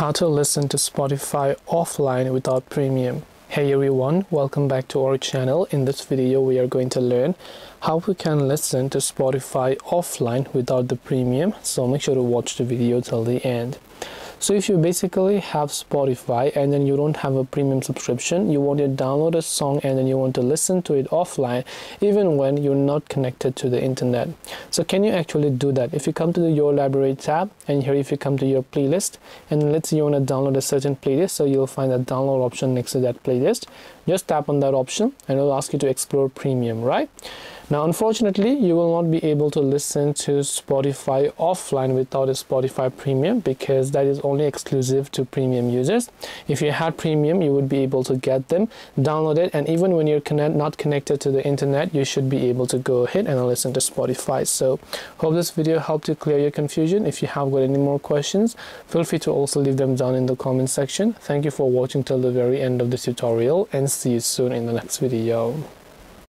How to listen to Spotify offline without premium. Hey everyone, welcome back to our channel. In this video we are going to learn how we can listen to Spotify offline without the premium, so make sure to watch the video till the end. So if you basically have Spotify and then you don't have a premium subscription, you want to download a song and then you want to listen to it offline even when you're not connected to the internet. So can you actually do that? If you come to the Your Library tab, and here if you come to your playlist, and let's say you want to download a certain playlist, so you'll find a download option next to that playlist. Just tap on that option and it'll ask you to explore premium, right? Now, unfortunately, you will not be able to listen to Spotify offline without a Spotify Premium because that is only exclusive to premium users. If you had premium, you would be able to get them, download it, and even when you're not connected to the internet, you should be able to go ahead and listen to Spotify. So, hope this video helped you clear your confusion. If you have got any more questions, feel free to also leave them down in the comment section. Thank you for watching till the very end of this tutorial, and see you soon in the next video.